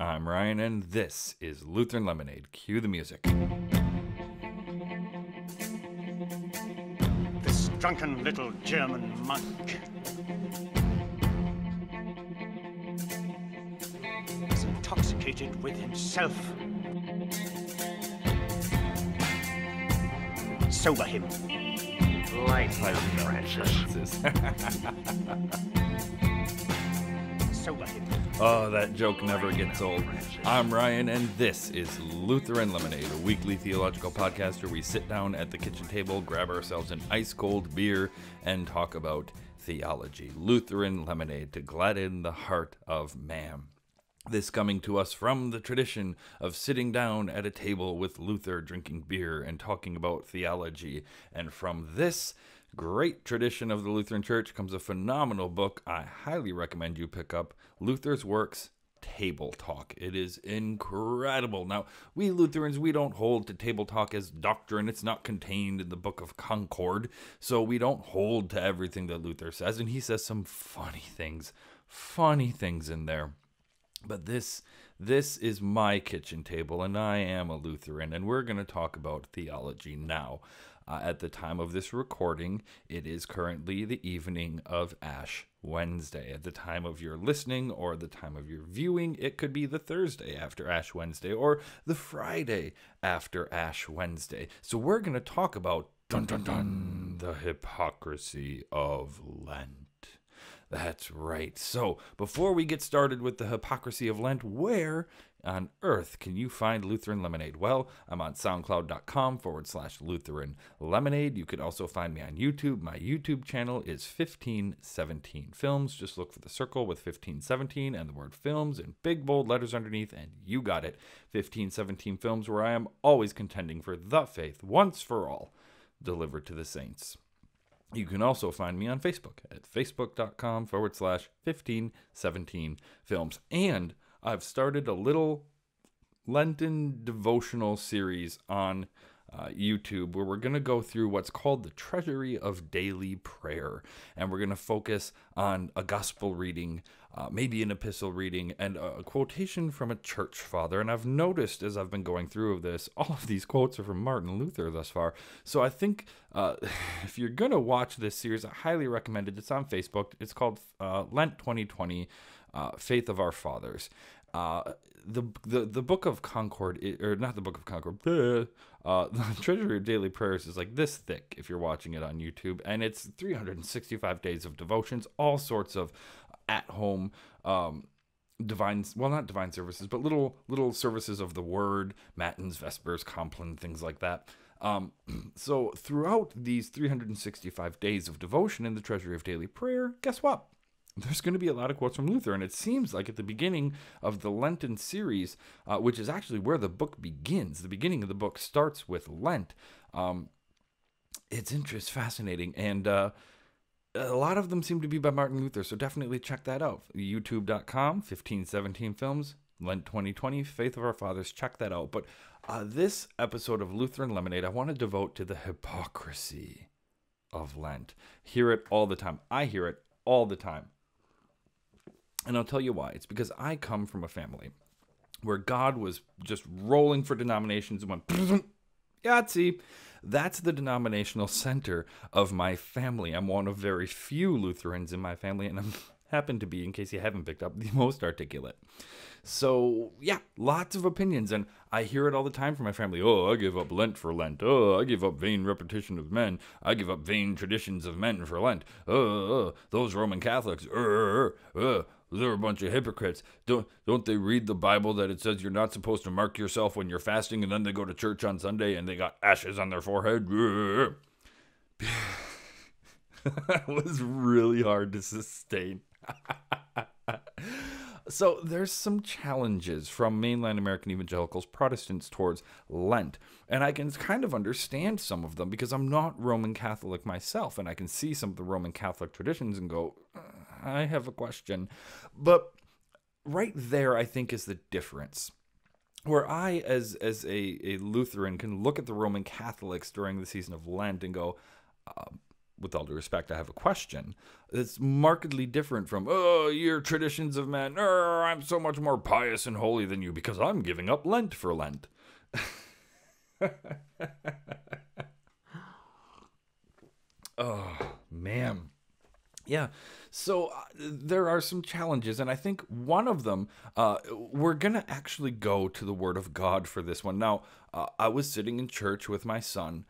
I'm Ryan, and this is Lutheran Lemonade. Cue the music. This drunken little German monk is intoxicated with himself. Sober him. Light my branches. Sober him. Oh, that joke never gets old. I'm Ryan, and this is Lutheran Lemonade, a weekly theological podcast where we sit down at the kitchen table, grab ourselves an ice-cold beer, and talk about theology. Lutheran Lemonade to gladden the heart of man. This coming to us from the tradition of sitting down at a table with Luther, drinking beer, and talking about theology. And from this great tradition of the Lutheran Church comes a phenomenal book I highly recommend you pick up, Luther's Works, Table Talk. It is incredible. Now, we Lutherans, we don't hold to table talk as doctrine. It's not contained in the Book of Concord, so we don't hold to everything that Luther says, and he says some funny things in there. But this is my kitchen table, and I am a Lutheran, and we're going to talk about theology now. At the time of this recording, it is currently the evening of Ash Wednesday. At the time of your listening or the time of your viewing, it could be the Thursday after Ash Wednesday or the Friday after Ash Wednesday. So we're going to talk about the hypocrisy of Lent. That's right. So before we get started with the hypocrisy of Lent, where on earth can you find Lutheran Lemonade? Well, I'm on soundcloud.com/Lutheran Lemonade. You can also find me on YouTube. My YouTube channel is 1517 Films. Just look for the circle with 1517 and the word films in big bold letters underneath, and you got it. 1517 Films, where I am always contending for the faith once for all delivered to the saints. You can also find me on Facebook at facebook.com/1517 films. And I've started a little Lenten devotional series on YouTube where we're going to go through what's called the Treasury of Daily Prayer. And we're going to focus on a gospel reading, maybe an epistle reading, and a quotation from a church father. And I've noticed as I've been going through this, all of these quotes are from Martin Luther thus far. So I think if you're going to watch this series, I highly recommend it. It's on Facebook. It's called Lent 2020, Faith of Our Fathers. The Book of Concord, or not the Book of Concord, the Treasury of Daily Prayers is like this thick if you're watching it on YouTube, and it's 365 days of devotions, all sorts of at-home divine, well, not divine services, but little services of the Word, matins, vespers, compline, things like that. So throughout these 365 days of devotion in the Treasury of Daily Prayer, guess what? There's going to be a lot of quotes from Luther, and it seems like at the beginning of the Lenten series, which is actually where the book begins, the beginning of the book starts with Lent. It's interesting, fascinating, and a lot of them seem to be by Martin Luther, so definitely check that out. YouTube.com, 1517 Films, Lent 2020, Faith of Our Fathers, check that out. But this episode of Lutheran Lemonade, I want to devote to the hypocrisy of Lent. Hear it all the time. I hear it all the time. And I'll tell you why. It's because I come from a family where God was just rolling for denominations and went, Yahtzee. That's the denominational center of my family. I'm one of very few Lutherans in my family, and I happen to be, in case you haven't picked up, the most articulate. So, yeah, lots of opinions, and I hear it all the time from my family. Oh, I give up Lent for Lent. Oh, I give up vain repetition of men. I give up vain traditions of men for Lent. Oh, those Roman Catholics. They're a bunch of hypocrites. Don't they read the Bible that it says you're not supposed to mark yourself when you're fasting, and then they go to church on Sunday and they got ashes on their forehead? That was really hard to sustain. So there's some challenges from mainland American evangelicals, Protestants, towards Lent. And I can kind of understand some of them because I'm not Roman Catholic myself. And I can see some of the Roman Catholic traditions and go, I have a question. But right there, I think, is the difference. Where I, as a Lutheran, can look at the Roman Catholics during the season of Lent and go, with all due respect, I have a question that's markedly different from, oh, your traditions of men, I'm so much more pious and holy than you because I'm giving up Lent for Lent. Oh, man. Yeah, so there are some challenges, and I think one of them, we're going to actually go to the Word of God for this one. Now, I was sitting in church with my son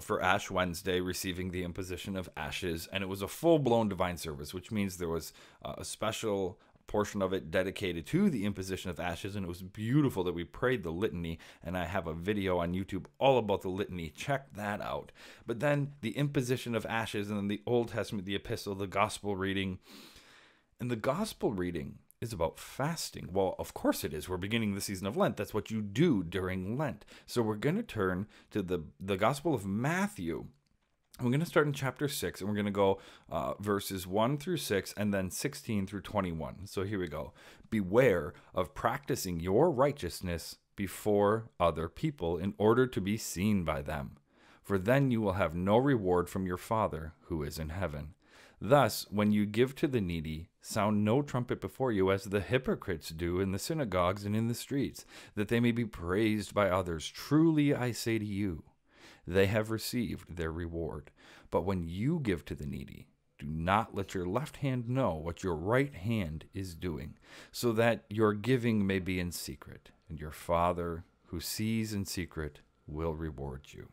for Ash Wednesday, receiving the imposition of ashes, and it was a full-blown divine service, which means there was a special portion of it dedicated to the imposition of ashes, and it was beautiful that we prayed the litany, and I have a video on YouTube all about the litany. Check that out. But then the imposition of ashes, and then the Old Testament, the epistle, the gospel reading. And the gospel reading is about fasting. Well, of course it is. We're beginning the season of Lent. That's what you do during Lent. So we're going to turn to the Gospel of Matthew. We're going to start in chapter 6, and we're going to go verses 1 through 6, and then 16 through 21. So here we go. Beware of practicing your righteousness before other people in order to be seen by them, for then you will have no reward from your Father who is in heaven. Thus, when you give to the needy, sound no trumpet before you, as the hypocrites do in the synagogues and in the streets, that they may be praised by others. Truly, I say to you, they have received their reward. But when you give to the needy, do not let your left hand know what your right hand is doing, so that your giving may be in secret, and your Father who sees in secret will reward you.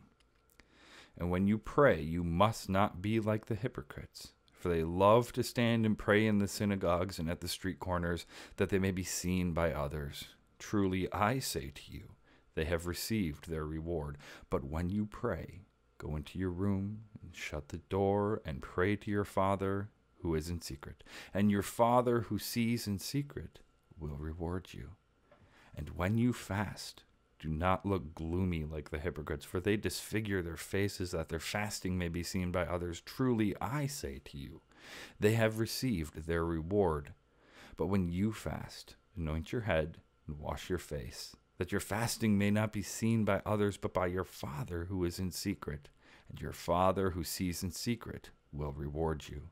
And when you pray, you must not be like the hypocrites, for they love to stand and pray in the synagogues and at the street corners, that they may be seen by others. Truly, I say to you, they have received their reward. But when you pray, go into your room and shut the door and pray to your Father who is in secret. And your Father who sees in secret will reward you. And when you fast, do not look gloomy like the hypocrites, for they disfigure their faces that their fasting may be seen by others. Truly, I say to you, they have received their reward. But when you fast, anoint your head and wash your face, that your fasting may not be seen by others, but by your Father who is in secret. And your Father who sees in secret will reward you.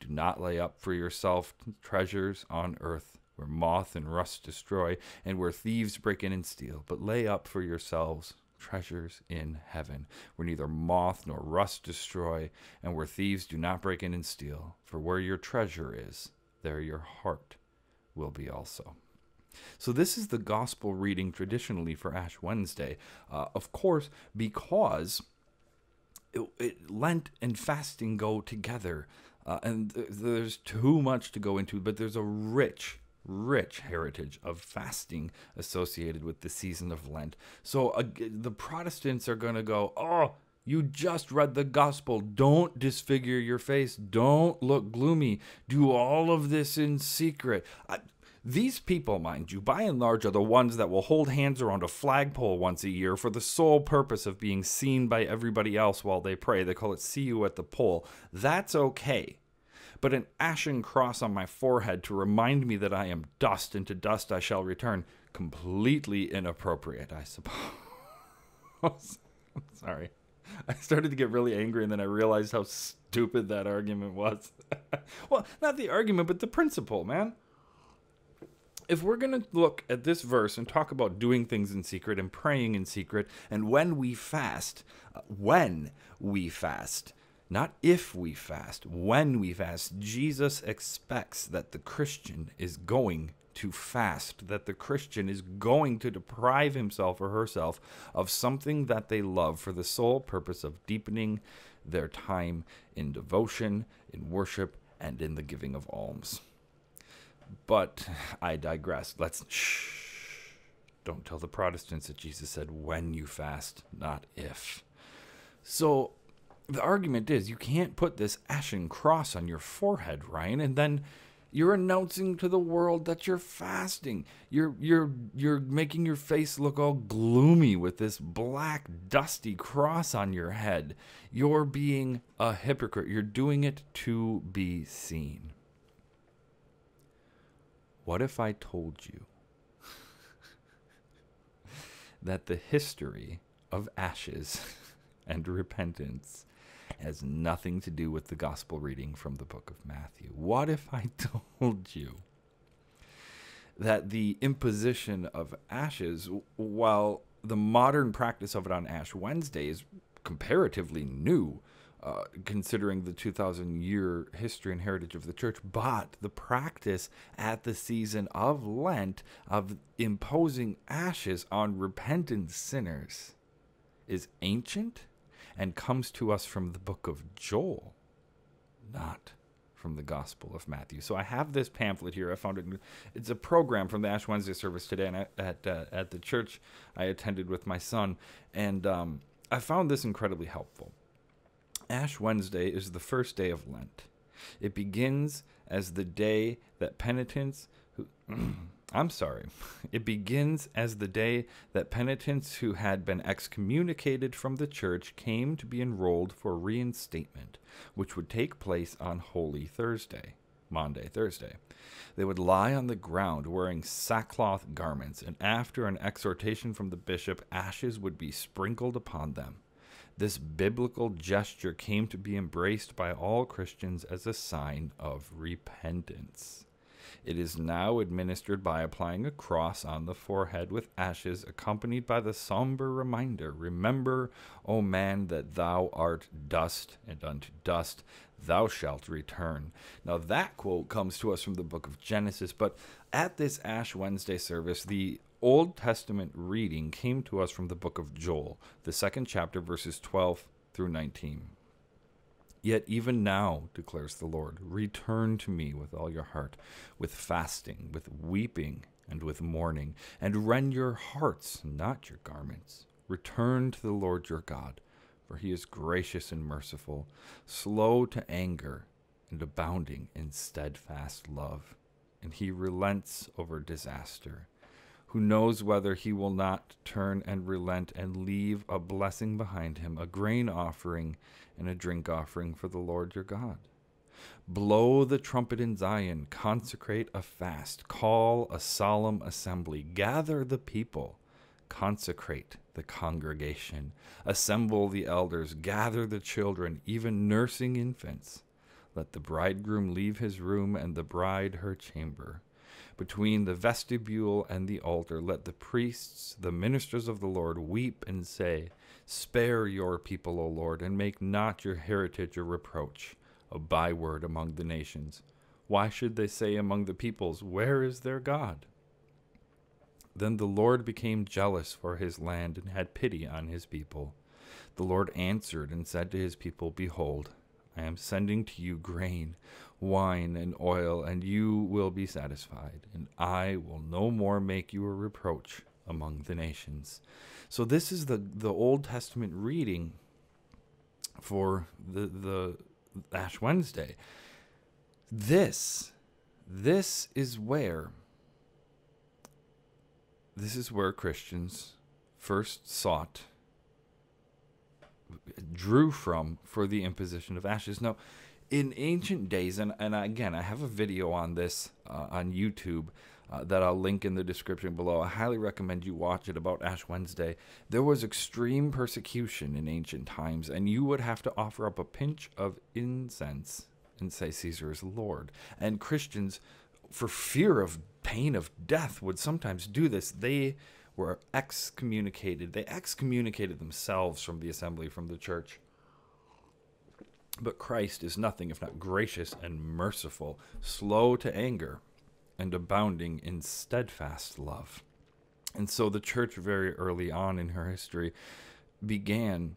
Do not lay up for yourself treasures on earth, where moth and rust destroy, and where thieves break in and steal. But lay up for yourselves treasures in heaven, where neither moth nor rust destroy, and where thieves do not break in and steal. For where your treasure is, there your heart will be also. So this is the gospel reading traditionally for Ash Wednesday, of course, because Lent and fasting go together, and there's too much to go into, but there's a rich, rich heritage of fasting associated with the season of Lent. So the Protestants are going to go, oh, you just read the gospel. Don't disfigure your face. Don't look gloomy. Do all of this in secret. These people, mind you, by and large, are the ones that will hold hands around a flagpole once a year for the sole purpose of being seen by everybody else while they pray. They call it "see you at the pole." That's okay. But an ashen cross on my forehead to remind me that I am dust, and to dust I shall return. Completely inappropriate, I suppose. I'm sorry. I started to get really angry, and then I realized how stupid that argument was. Well, not the argument, but the principle, man. If we're going to look at this verse and talk about doing things in secret and praying in secret, and when we fast, not if we fast, when we fast, Jesus expects that the Christian is going to fast, that the Christian is going to deprive himself or herself of something that they love for the sole purpose of deepening their time in devotion, in worship, and in the giving of alms. But I digress. Don't tell the Protestants that Jesus said, when you fast, not if. So the argument is, you can't put this ashen cross on your forehead, Ryan, and then you're announcing to the world that you're fasting. You're making your face look all gloomy with this black, dusty cross on your head. You're being a hypocrite. You're doing it to be seen. What if I told you that the history of ashes and repentance has nothing to do with the gospel reading from the book of Matthew. What if I told you that the imposition of ashes, while the modern practice of it on Ash Wednesday is comparatively new, considering the 2,000-year history and heritage of the church, but the practice at the season of Lent of imposing ashes on repentant sinners is ancient and comes to us from the book of Joel, not from the Gospel of Matthew. So I have this pamphlet here. I found it. It's a program from the Ash Wednesday service today at the church I attended with my son, and I found this incredibly helpful. Ash Wednesday is the first day of Lent. It begins as the day that penitents who penitents who had been excommunicated from the church came to be enrolled for reinstatement, which would take place on Holy Thursday, Maundy Thursday. They would lie on the ground wearing sackcloth garments, and after an exhortation from the bishop, ashes would be sprinkled upon them. This biblical gesture came to be embraced by all Christians as a sign of repentance. It is now administered by applying a cross on the forehead with ashes, accompanied by the somber reminder, "Remember, O man, that thou art dust, and unto dust thou shalt return." Now that quote comes to us from the book of Genesis, but at this Ash Wednesday service, the Old Testament reading came to us from the book of Joel, the second chapter, verses 12 through 19. "Yet even now, declares the Lord, return to me with all your heart, with fasting, with weeping, and with mourning, and rend your hearts, not your garments. Return to the Lord your God, for he is gracious and merciful, slow to anger, and abounding in steadfast love. And he relents over disaster. Who knows whether he will not turn and relent and leave a blessing behind him, a grain offering and a drink offering for the Lord your God. Blow the trumpet in Zion, consecrate a fast, call a solemn assembly, gather the people, consecrate the congregation, assemble the elders, gather the children, even nursing infants. Let the bridegroom leave his room and the bride her chamber. Between the vestibule and the altar, let the priests, the ministers of the Lord, weep and say, Spare your people, O Lord, and make not your heritage a reproach, a byword among the nations. Why should they say among the peoples, Where is their God? Then the Lord became jealous for his land and had pity on his people. The Lord answered and said to his people, Behold, I am sending to you grain, wine, and oil, and you will be satisfied, and I will no more make you a reproach among the nations." So this is the Old Testament reading for the Ash Wednesday. This is where Christians first sought, drew from for the imposition of ashes. Now, in ancient days, and again, I have a video on this on YouTube that I'll link in the description below. I highly recommend you watch it, about Ash Wednesday. There was extreme persecution in ancient times, and you would have to offer up a pinch of incense and say, Caesar is Lord. And Christians, for fear of pain of death, would sometimes do this. They were excommunicated. They excommunicated themselves from the assembly, from the church. But Christ is nothing if not gracious and merciful, slow to anger, and abounding in steadfast love. And so the church very early on in her history began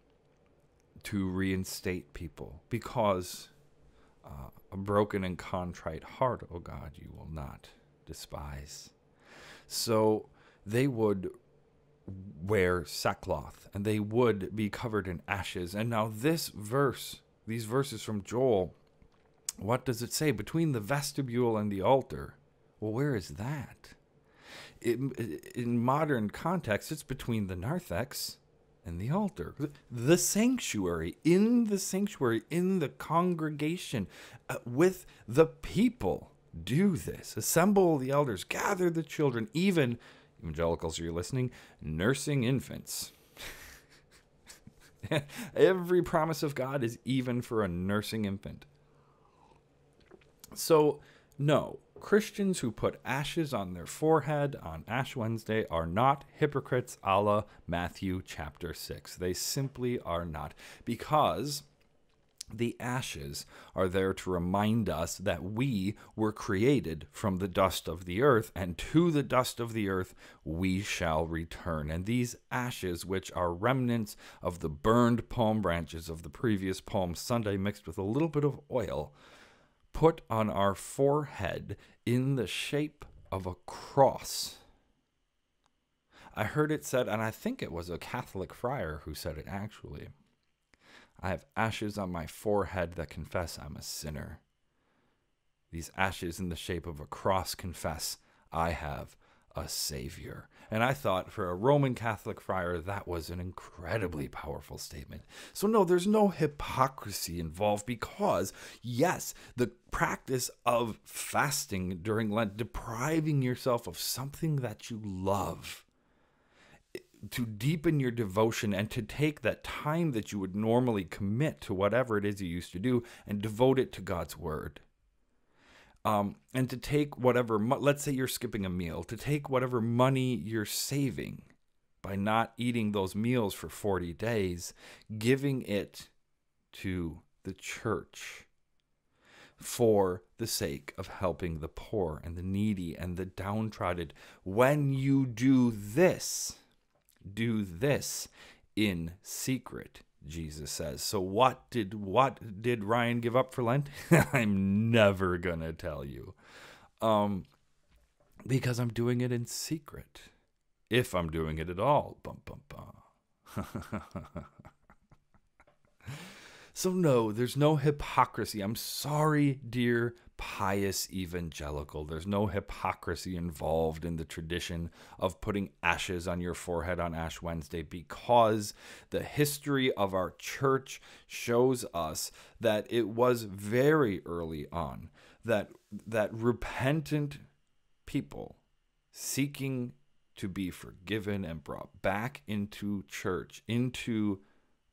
to reinstate people, because a broken and contrite heart, O God, you will not despise. So they would wear sackcloth, and they would be covered in ashes. And now this verse, these verses from Joel, what does it say? Between the vestibule and the altar. Well, where is that? In modern context, it's between the narthex and the altar. The sanctuary, in the sanctuary, in the congregation, with the people. Do this. Assemble the elders, gather the children, even, evangelicals, are you listening? Nursing infants. Every promise of God is even for a nursing infant. So, no, Christians who put ashes on their forehead on Ash Wednesday are not hypocrites a la Matthew chapter 6. They simply are not, because the ashes are there to remind us that we were created from the dust of the earth, and to the dust of the earth we shall return. And these ashes, which are remnants of the burned palm branches of the previous Palm Sunday mixed with a little bit of oil, put on our forehead in the shape of a cross. I heard it said, and I think it was a Catholic friar who said it actually, "I have ashes on my forehead that confess I'm a sinner. These ashes in the shape of a cross confess I have a Savior." And I thought, for a Roman Catholic friar, that was an incredibly powerful statement. So no, there's no hypocrisy involved, because yes, the practice of fasting during Lent, depriving yourself of something that you love, to deepen your devotion and to take that time that you would normally commit to whatever it is you used to do and devote it to God's word. And to take whatever, let's say you're skipping a meal, to take whatever money you're saving by not eating those meals for 40 days, giving it to the church for the sake of helping the poor and the needy and the downtrodden. When you do this in secret, Jesus says. So what did Ryan give up for Lent? I'm never gonna tell you, because I'm doing it in secret, if I'm doing it at all. Bum bum bum. So no, there's no hypocrisy. I'm sorry, dear pious evangelical. There's no hypocrisy involved in the tradition of putting ashes on your forehead on Ash Wednesday, because the history of our church shows us that it was very early on that repentant people seeking to be forgiven and brought back into church, into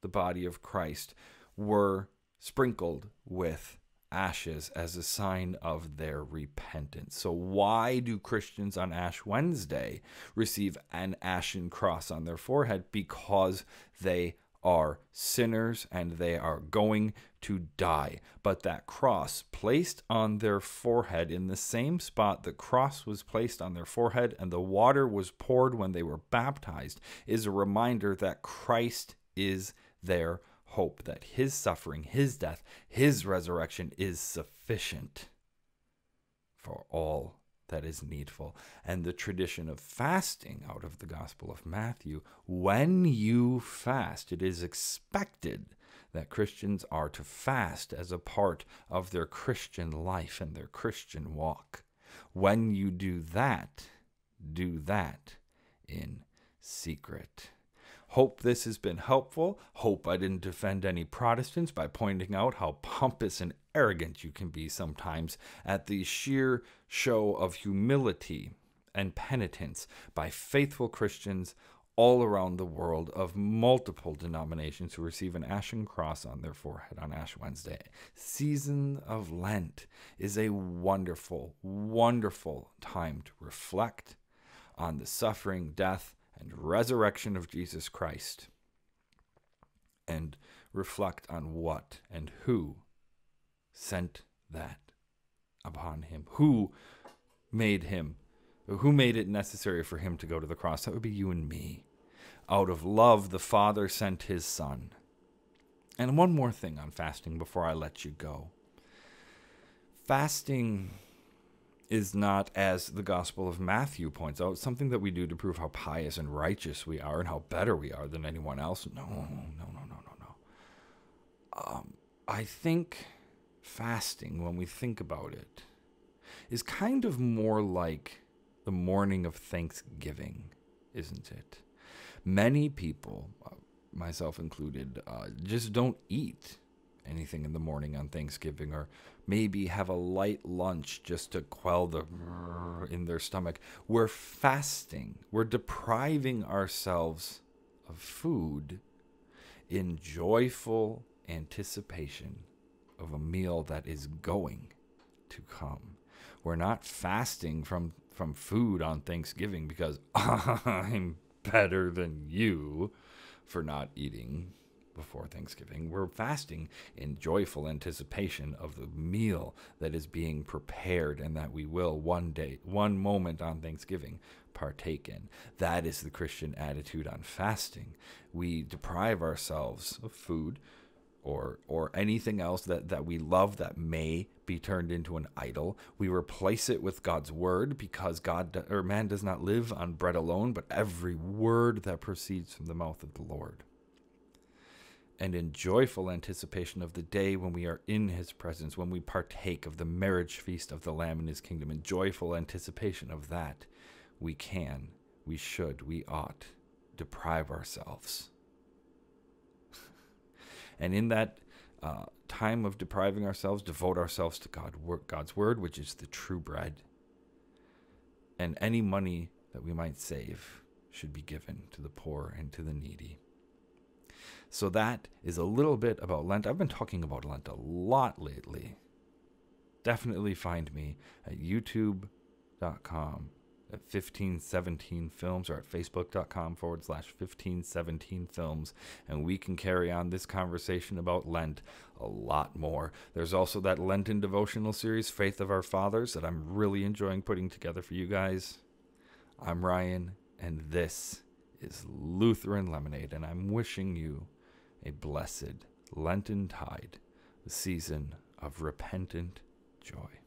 the body of Christ, were sprinkled with ashes as a sign of their repentance. So why do Christians on Ash Wednesday receive an ashen cross on their forehead? Because they are sinners and they are going to die. But that cross placed on their forehead, in the same spot the cross was placed on their forehead and the water was poured when they were baptized, is a reminder that Christ is their hope, that his suffering, his death, his resurrection is sufficient for all that is needful. And the tradition of fasting out of the Gospel of Matthew, when you fast, it is expected that Christians are to fast as a part of their Christian life and their Christian walk. When you do that in secret. Hope this has been helpful. Hope I didn't offend any Protestants by pointing out how pompous and arrogant you can be sometimes at the sheer show of humility and penitence by faithful Christians all around the world of multiple denominations who receive an ashen cross on their forehead on Ash Wednesday. Season of Lent is a wonderful, wonderful time to reflect on the suffering, death, and resurrection of Jesus Christ, and reflect on what and who sent that upon him, who made it necessary for him to go to the cross. That would be you and me. Out of love, the Father sent his Son. And one more thing on fasting before I let you go. Fasting is not, as the Gospel of Matthew points out, something that we do to prove how pious and righteous we are and how better we are than anyone else. No. I think fasting, when we think about it, is kind of more like the morning of Thanksgiving, isn't it? Many people, myself included, just don't eat anything in the morning on Thanksgiving, or maybe have a light lunch just to quell the in their stomach. We're fasting. We're depriving ourselves of food in joyful anticipation of a meal that is going to come. We're not fasting from food on Thanksgiving because I'm better than you for not eating before Thanksgiving. We're fasting in joyful anticipation of the meal that is being prepared and that we will one day, one moment on Thanksgiving, partake in. That is the Christian attitude on fasting. We deprive ourselves of food or anything else that we love that may be turned into an idol. We replace it with God's word, because God or man does not live on bread alone, but every word that proceeds from the mouth of the Lord. And in joyful anticipation of the day when we are in his presence, when we partake of the marriage feast of the Lamb in his kingdom, in joyful anticipation of that, we can, we should, we ought deprive ourselves. And in that time of depriving ourselves, devote ourselves to God's word, which is the true bread. And any money that we might save should be given to the poor and to the needy. So that is a little bit about Lent. I've been talking about Lent a lot lately. Definitely find me at youtube.com at 1517 Films, or at facebook.com/1517 Films, and we can carry on this conversation about Lent a lot more. There's also that Lenten devotional series, Faith of Our Fathers, that I'm really enjoying putting together for you guys. I'm Ryan, and this is Lutheran Lemonade, and I'm wishing you a blessed Lenten tide, the season of repentant joy.